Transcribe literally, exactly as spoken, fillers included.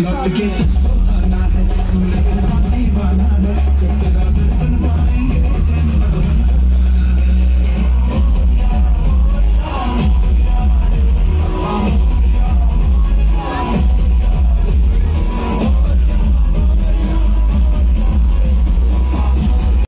love the game.